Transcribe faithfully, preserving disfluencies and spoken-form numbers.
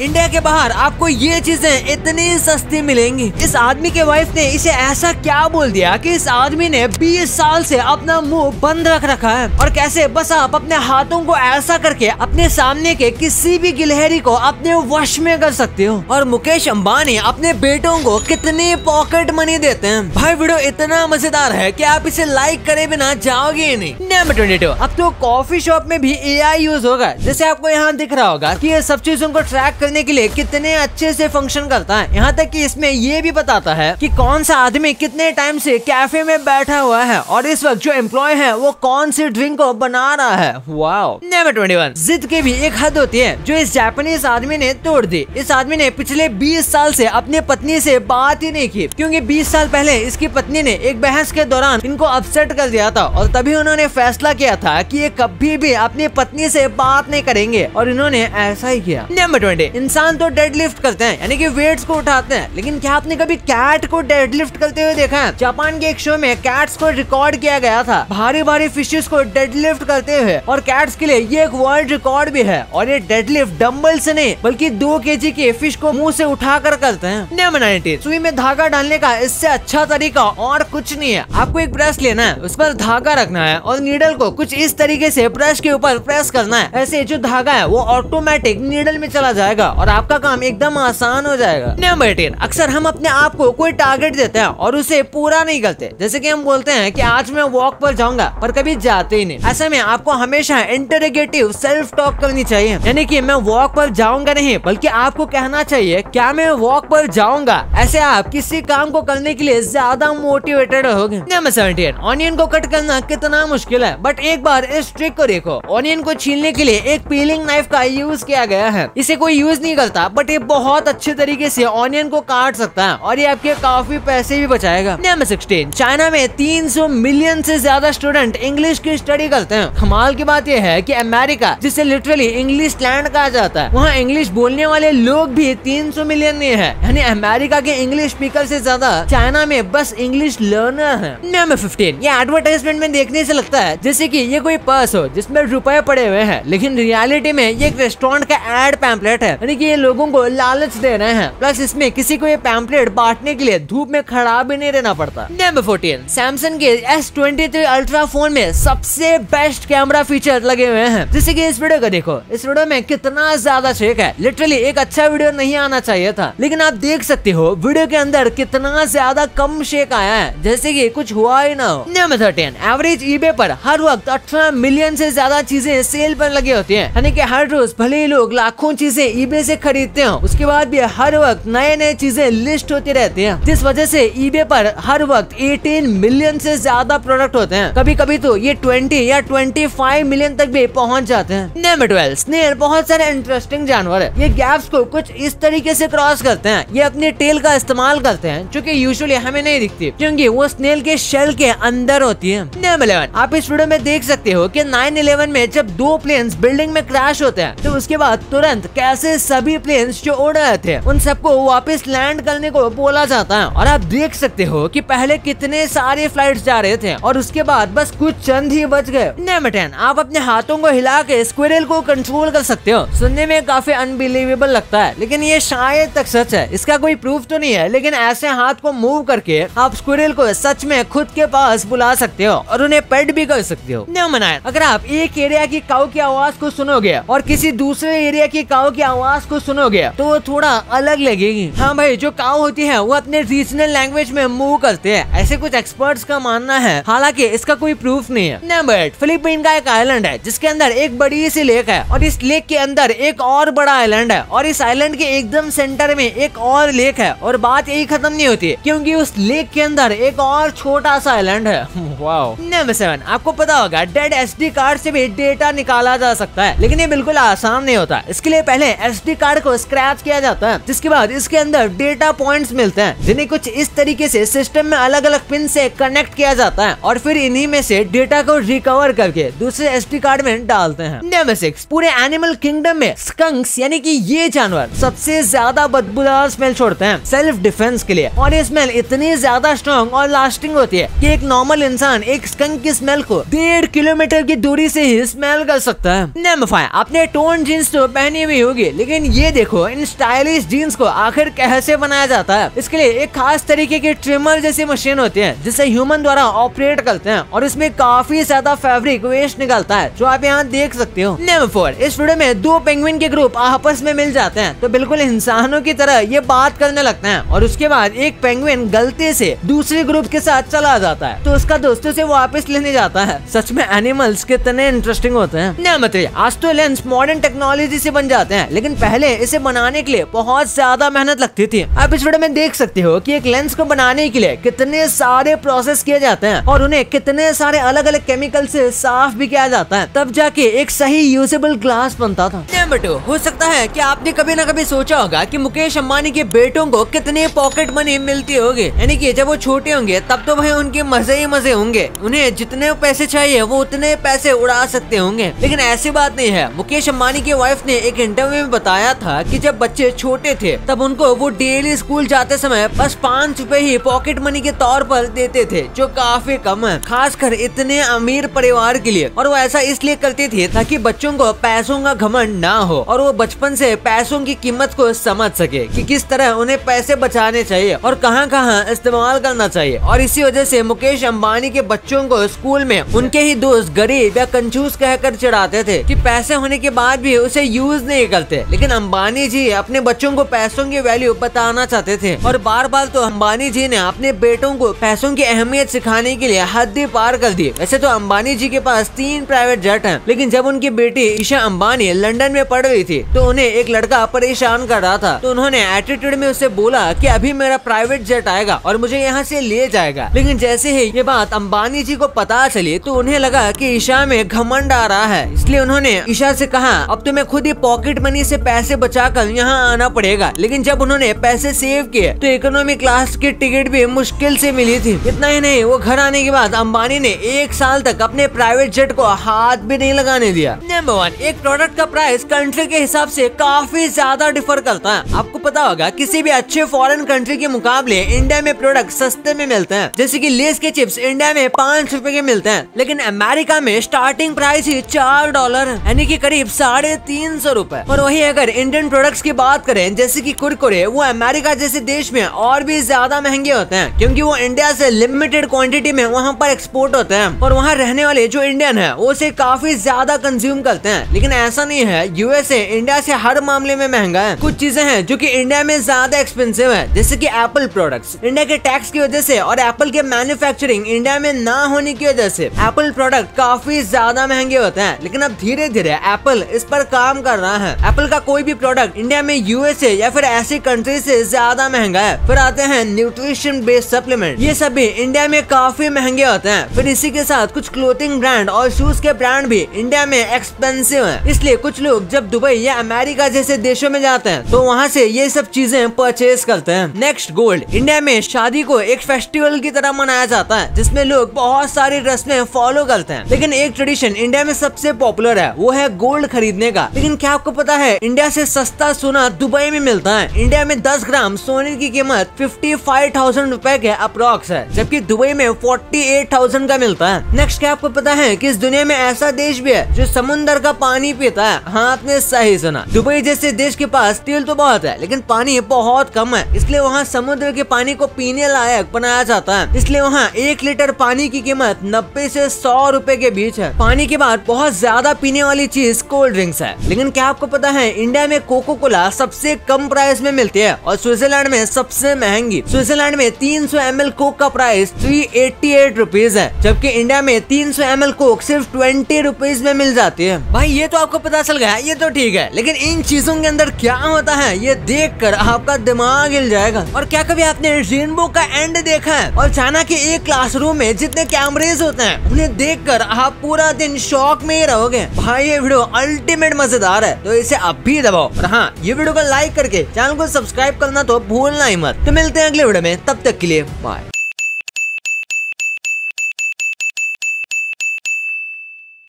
India के बाहर आपको ये चीजें इतनी सस्ती मिलेंगी। इस आदमी के वाइफ ने इसे ऐसा क्या बोल दिया कि इस आदमी ने बीस साल से अपना मुंह बंद रख रखा है। और कैसे बस आप अपने हाथों को ऐसा करके अपने सामने के किसी भी गिलहरी को अपने वश में कर सकते हो। और मुकेश अम्बानी अपने बेटों को कितनी पॉकेट मनी देते हैं। भाई वीडियो इतना मजेदार है कि आप इसे लाइक करे बिना जाओगे ही नहीं। नंबर बाईस, अब तो कॉफी शॉप में भी ए आई यूज होगा। जैसे आपको यहाँ दिख रहा होगा कि ये सब चीजों को ट्रैक करने के लिए कितने अच्छे से फंक्शन करता है। यहाँ तक कि इसमें ये भी बताता है कि कौन सा आदमी कितने टाइम से कैफे में बैठा हुआ है और इस वक्त जो एम्प्लॉय है वो कौन सी ड्रिंक को बना रहा है। वाओ। नंबर इक्कीस, जिद की भी एक हद होती है जो इस जापानीज आदमी ने तोड़ दी। इस आदमी ने पिछले बीस साल से अपनी पत्नी से बात ही नहीं की, क्योंकि बीस साल पहले इसकी पत्नी ने एक बहस के दौरान इनको अपसेट कर दिया था और तभी उन्होंने फैसला किया था कि ये कभी भी अपनी पत्नी से बात नहीं करेंगे और इन्होंने ऐसा ही किया। नंबर बीस, इंसान तो डेडलिफ्ट करते हैं यानी कि वेट्स को उठाते हैं, लेकिन क्या आपने कभी कैट को डेडलिफ्ट करते हुए देखा है? जापान के एक शो में कैट्स को रिकॉर्ड किया गया था भारी भारी फिशेस को डेडलिफ्ट करते हुए, और कैट्स के लिए ये एक वर्ल्ड रिकॉर्ड भी है। और ये डेडलिफ्ट डम्बल से नहीं बल्कि दो केजी के फिश को मुंह से उठाकर करते हैं। नंबर उन्नीस, सुई में धागा डालने का इससे अच्छा तरीका और कुछ नहीं है। आपको एक ब्रश लेना है, उस पर धागा रखना है और नीडल को कुछ इस तरीके से ब्रश के ऊपर प्रेस करना है। ऐसे जो धागा है वो ऑटोमेटिक नीडल में चला जाएगा और आपका काम एकदम आसान हो जाएगा। नंबर अठारह, अक्सर हम अपने आप को कोई टारगेट देते हैं और उसे पूरा नहीं करते। जैसे कि हम बोलते हैं कि आज मैं वॉक पर जाऊंगा पर कभी जाते ही नहीं। ऐसे में आपको हमेशा इंटरोगेटिव सेल्फ टॉक करनी चाहिए, यानी कि मैं वॉक पर जाऊंगा नहीं, बल्कि आपको कहना चाहिए क्या मैं वॉक पर जाऊंगा। ऐसे आप किसी काम को करने के लिए ज्यादा मोटिवेटेड होगे। नंबर सत्रह, ऑनियन को कट करना कितना मुश्किल है, बट एक बार इस ट्रिक को देखो। ऑनियन को छीलने के लिए एक पीलिंग नाइफ का यूज किया गया है। इसे कोई यूज नहीं करता, बट ये बहुत अच्छे तरीके से ऑनियन को काट सकता है और ये आपके काफी पैसे भी बचाएगा। नंबर सोलह, चाइना में तीन सौ मिलियन से ज्यादा स्टूडेंट इंग्लिश की स्टडी करते हैं। कमाल की बात ये है कि अमेरिका, जिसे लिटरली इंग्लिश लैंड कहा जाता है, वहाँ इंग्लिश बोलने वाले लोग भी तीन सौ मिलियन नहीं है। यानी अमेरिका के इंग्लिश स्पीकर से ज्यादा चाइना में बस इंग्लिश लर्नर है। नंबर पंद्रह, ये एडवर्टाइजमेंट में देखने से लगता है जैसे कि ये कोई पर्स हो जिसमें रुपए पड़े हुए हैं, लेकिन रियलिटी में ये एक रेस्टोरेंट का एड पैम्पलेट है। यानी कि ये लोगों को लालच दे रहे हैं। प्लस इसमें किसी को ये पैम्पलेट बांटने के लिए धूप में खड़ा भी नहीं रहना पड़ता। नंबर चौदह, सैमसंग के एस तेईस अल्ट्रा फोन में सबसे बेस्ट कैमरा फीचर लगे हुए हैं। जैसे कि इस वीडियो को देखो, इस वीडियो में कितना ज्यादा शेक है। लिटरली एक अच्छा वीडियो नहीं आना चाहिए था, लेकिन आप देख सकते हो वीडियो के अंदर कितना ज्यादा कम शेक आया है, जैसे कि कुछ हुआ ही ना हो। नंबर तेरह, एवरेज ईबे पर हर वक्त अठारह मिलियन से ज्यादा चीजें सेल पर लगी होती हैं। यानी कि हर रोज भले ही लोग लाखों चीजें ईबे से खरीदते हो, उसके बाद भी हर वक्त नए नए चीजें लिस्ट होती रहती हैं। जिस वजह से ईबे पर हर वक्त अठारह मिलियन से ज्यादा प्रोडक्ट होते हैं। कभी कभी तो ये बीस या पच्चीस मिलियन तक भी पहुंच जाते हैं। नंबर बारह, स्नेल बहुत सारे इंटरेस्टिंग जानवर है। ये गैप्स को कुछ इस तरीके से क्रॉस करते हैं। ये अपने टेल का इस्तेमाल करते हैं, जो कि यूजुअली हमें नहीं दिखती, क्योंकि वो स्नेल के शेल के अंदर होती है। नंबर ग्यारह, आप इस वीडियो में देख सकते हो कि नाइन इलेवन में जब दो प्लेन्स बिल्डिंग में क्रैश होते हैं, तो उसके बाद तुरंत कैसे सभी प्लेन्स जो उड़ रहे थे उन सबको वापस लैंड करने को बोला जाता है। और आप देख सकते हो कि पहले कितने सारे फ्लाइट्स जा रहे थे और उसके बाद बस कुछ चंद ही बच गए। नंबर दस, आप अपने हाथों को हिला के स्क्विरल को कंट्रोल कर सकते हो। सुनने में काफी अनबिलीवेबल लगता है, लेकिन ये शायद तक सच है। इसका कोई प्रूफ तो नहीं है, लेकिन ऐसे हाथ को मूव करके आप स्क्विरल को सच में खुद के पास बुला सकते हो और उन्हें पेट भी कर सकते हो। नंबर नौ, अगर आप एक एरिया की काऊ की आवाज को सुनोगे और किसी दूसरे एरिया की काऊ की आवाज को सुनोगे तो वो थोड़ा अलग लगेगी। हाँ भाई, जो काऊ होती है वो अपने रीजनल लैंग्वेज में मूव करते हैं, ऐसे कुछ एक्सपर्ट्स का मानना है। हालांकि इसका कोई प्रूफ नहीं है। नंबर आठ, फिलीपीन का एक आइलैंड है जिसके अंदर एक बड़ी सी लेक है और इस लेक के अंदर एक और बड़ा आइलैंड है और इस आइलैंड के एकदम सेंटर में एक और लेक है। और बात यही खत्म नहीं होती, क्योंकि उस लेक के अंदर एक और छोटा सा आइलैंड है। वाओ। नंबर सात, आपको पता होगा डेड एसडी कार्ड से भी डेटा निकाला जा सकता है, लेकिन ये बिल्कुल आसान नहीं होता। इसके लिए पहले एसडी कार्ड को स्क्रैच किया जाता है, जिसके बाद इसके अंदर डेटा पॉइंट्स मिलते हैं, जिन्हें कुछ इस तरीके से सिस्टम में अलग अलग पिन से कनेक्ट किया जाता है और फिर इन्हीं में से डेटा को रिकवर करके दूसरे एसडी कार्ड में डालते हैं। नंबर छह, पूरे एनिमल किंगडम में स्कंक्स यानी कि ये जानवर सबसे ज्यादा बदबूदार स्मेल छोड़ते हैं सेल्फ डिफेंस के लिए, और ये स्मेल इतनी ज्यादा स्ट्रॉन्ग और लास्टिंग होती है कि एक नॉर्मल इंसान एक स्कंक की स्मेल को डेढ़ किलोमीटर की दूरी से ही स्मेल कर सकता है। नंबर पाँच, आपने टोन जींस तो पहनी हुई होगी, लेकिन ये देखो इन स्टाइलिश जीन्स को आखिर कैसे बनाया जाता है। इसके लिए एक खास तरीके के ट्रिमर जैसी मशीन होती है जिसे ह्यूमन द्वारा ऑपरेट करते हैं और इसमें काफी ज्यादा फैब्रिक वेस्ट निकलता है जो आप यहाँ देख सकते हो। नंबर फोर, इस वीडियो में दो पेंगुइन के ग्रुप आपस में मिल जाते हैं तो बिल्कुल इंसानों की तरह ये बात करने लगते हैं और उसके बाद एक पेंगुइन गलती से दूसरे ग्रुप के साथ चला जाता है तो उसका दोस्तों से वापस लेने जाता है। सच में एनिमल्स कितने इंटरेस्टिंग होते हैं। नंबर थ्री, आज तो लेंस मॉडर्न टेक्नोलॉजी से बन जाते हैं लेकिन पहले इसे बनाने के लिए बहुत ज्यादा मेहनत लगती थी। आप इस वीडियो में देख सकते हो कि एक लेंस को बनाने के लिए कितने सारे प्रोसेस किए जाते हैं और उन्हें कितने सारे अलग अलग केमिकल से साफ भी किया जाता है तब जाके एक सही यूजेबल ग्लास बनता था। नंबर टू, हो सकता है कि आपने कभी ना कभी सोचा होगा कि मुकेश अंबानी के बेटों को कितने पॉकेट मनी मिलती होगी, यानी कि जब वो छोटे होंगे तब तो भाई उनके मजे ही मजे होंगे, उन्हें जितने पैसे चाहिए वो उतने पैसे उड़ा सकते होंगे। लेकिन ऐसी बात नहीं है। मुकेश अंबानी की वाइफ ने एक इंटरव्यू में बताया था कि जब बच्चे छोटे थे तब उनको वो डेली स्कूल जाते समय बस पाँच रूपए ही पॉकेट मनी के तौर पर देते थे जो काफी कम है, खासकर इतने अमीर परिवार के लिए। और वो ऐसा इसलिए करते थे ताकि बच्चों को पैसों का घमंड ना हो और वो बचपन से पैसों की कीमत को समझ सके कि किस तरह उन्हें पैसे बचाने चाहिए और कहां कहां इस्तेमाल करना चाहिए। और इसी वजह से मुकेश अंबानी के बच्चों को स्कूल में उनके ही दोस्त गरीब या कंजूस कहकर चिढ़ाते थे कि पैसे होने के बाद भी उसे यूज नहीं करते। लेकिन अंबानी जी अपने बच्चों को पैसों की वैल्यू बताना चाहते थे और बार बार तो अंबानी जी ने अपने बेटों को पैसों की अहमियत सिखाने के लिए हद पार कर दी। वैसे तो अंबानी जी के पास तीन प्राइवेट जेट है लेकिन जब उनकी बेटी ईशा अंबानी लंदन में पढ़ रही थी तो उन्हें एक लड़का परेशान कर रहा था तो उन्होंने एटीट्यूड में उसे बोला कि अभी मेरा प्राइवेट जेट आएगा और मुझे यहाँ से ले जाएगा। लेकिन जैसे ही ये बात अंबानी जी को पता चली तो उन्हें लगा कि ईशा में घमंड आ रहा है, इसलिए उन्होंने ईशा से कहा अब तुम्हें खुद ही पॉकेट मनी से पैसे बचाकर यहाँ आना पड़ेगा। लेकिन जब उन्होंने पैसे सेव किए तो इकोनॉमी क्लास की टिकट भी मुश्किल से मिली थी। इतना ही नहीं, वो घर आने के बाद अंबानी ने एक साल तक अपने प्राइवेट जेट को हाथ भी नहीं लगाने दिया। नंबर वन, एक प्रोडक्ट का प्राइस कंट्री के हिसाब से काफी ज्यादा डिफर करता है। आपको पता होगा किसी भी अच्छे फॉरेन कंट्री के मुकाबले इंडिया में प्रोडक्ट सस्ते में मिलते हैं, जैसे कि लेस के चिप्स इंडिया में पाँच रुपए के मिलते हैं लेकिन अमेरिका में स्टार्टिंग प्राइस ही चार डॉलर यानी कि करीब साढ़े तीन सौ रूपए। और वही अगर इंडियन प्रोडक्ट्स की बात करें जैसे कि कुरकुरे, वो अमेरिका जैसे देश में और भी ज्यादा महंगे होते हैं क्योंकि वो इंडिया से लिमिटेड क्वांटिटी में वहाँ पर एक्सपोर्ट होते हैं और वहाँ रहने वाले जो इंडियन है वो उसे काफी ज्यादा कंज्यूम करते हैं। लेकिन ऐसा नहीं है, यूएसए इंडिया से हर मामले में महंगा है। कुछ चीजें हैं जो कि इंडिया में ज्यादा एक्सपेंसिव है जैसे कि एप्पल प्रोडक्ट्स। इंडिया के टैक्स की वजह से और एप्पल के मैन्युफैक्चरिंग इंडिया में ना होने की वजह से एप्पल प्रोडक्ट काफी ज्यादा महंगे होते हैं। लेकिन अब धीरे धीरे एप्पल इस पर काम कर रहा है। एप्पल का कोई भी प्रोडक्ट इंडिया में यूएसए या फिर ऐसी कंट्री से ज्यादा महंगा है। फिर आते हैं न्यूट्रिशन बेस्ड सप्लीमेंट, ये सभी इंडिया में काफी महंगे होते हैं। फिर इसी के साथ कुछ क्लोथिंग ब्रांड और शूज के ब्रांड भी इंडिया में एक्सपेंसिव है, इसलिए कुछ लोग जब दुबई या अमेरिका जैसे देशों में जाते हैं तो वहाँ से ये सब चीजें परचेज करते हैं। Next, gold. इंडिया में शादी को एक फेस्टिवल की तरह मनाया जाता है जिसमें लोग बहुत सारी रस्में फॉलो करते हैं। लेकिन एक ट्रेडिशन इंडिया में सबसे पॉपुलर है, वो है गोल्ड खरीदने का। लेकिन क्या आपको पता है इंडिया से सस्ता सोना दुबई में मिलता है। इंडिया में दस ग्राम सोने की कीमत फिफ्टी फाइव थाउजेंड रूपए के अप्रॉक्स है जबकि दुबई में फोर्टी एट थाउजेंड का मिलता है। नेक्स्ट, क्या आपको पता है कि इस दुनिया में ऐसा देश भी है जो समुन्दर का पानी पीता है? हाँ, आपने सही सुना। दुबई जैसे देश के पास तेल तो बहुत है लेकिन पानी बहुत कम है, इसलिए वहाँ समुद्र के पानी को पीने लायक बनाया जाता है। इसलिए वहाँ एक लीटर पानी की कीमत नब्बे से सौ रुपए के बीच है। पानी के बाद बहुत ज्यादा पीने वाली चीज कोल्ड ड्रिंक्स है। लेकिन क्या आपको पता है इंडिया में कोका-कोला सबसे कम प्राइस में मिलती है और स्विट्जरलैंड में सबसे महंगी। स्विट्जरलैंड में तीन सौ एम एल कोक का price three eighty eight rupees है जबकि इंडिया में तीन सौ एम एल कोक सिर्फ ट्वेंटी रुपीज में मिल जाती है। भाई ये तो आपको पता चल गया, ये तो ठीक है, लेकिन इन चीजों के अंदर क्या होता है ये देखकर आपका दिमाग हिल जाएगा। और क्या कभी आपने रेनबो का एंड देखा है और जाना कि एक क्लासरूम में जितने कैमरेज होते हैं उन्हें देखकर आप पूरा दिन शौक में ही रहोगे। भाई ये वीडियो अल्टीमेट मजेदार है तो इसे अब भी दबाओ और हाँ, ये वीडियो को लाइक करके चैनल को सब्सक्राइब करना तो भूलना ही मत। तो मिलते हैं अगले वीडियो में, तब तक के लिए बाय।